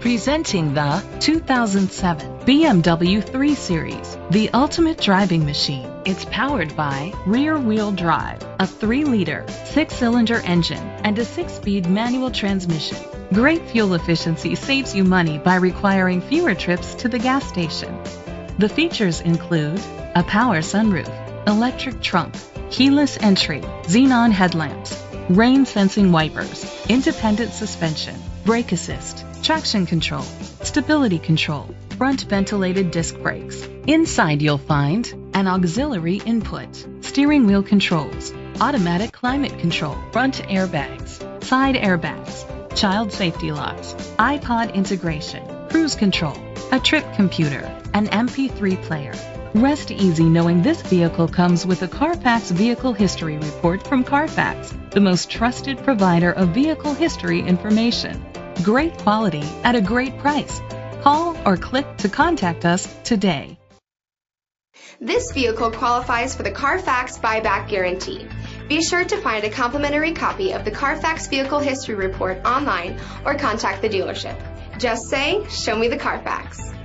Presenting the 2007 BMW 3 Series, the ultimate driving machine. It's powered by rear-wheel drive, a 3-liter, 6-cylinder engine, and a 6-speed manual transmission. Great fuel efficiency saves you money by requiring fewer trips to the gas station. The features include a power sunroof, electric trunk, keyless entry, xenon headlamps, rain-sensing wipers, independent suspension, brake assist, traction control, stability control, front ventilated disc brakes. Inside you'll find an auxiliary input, steering wheel controls, automatic climate control, front airbags, side airbags, child safety locks, iPod integration, cruise control, a trip computer, an MP3 player. Rest easy knowing this vehicle comes with a Carfax Vehicle History Report from Carfax, the most trusted provider of vehicle history information. Great quality at a great price. Call or click to contact us today. This vehicle qualifies for the Carfax Buyback Guarantee. Be sure to find a complimentary copy of the Carfax Vehicle History Report online or contact the dealership. Just say, "Show me the Carfax."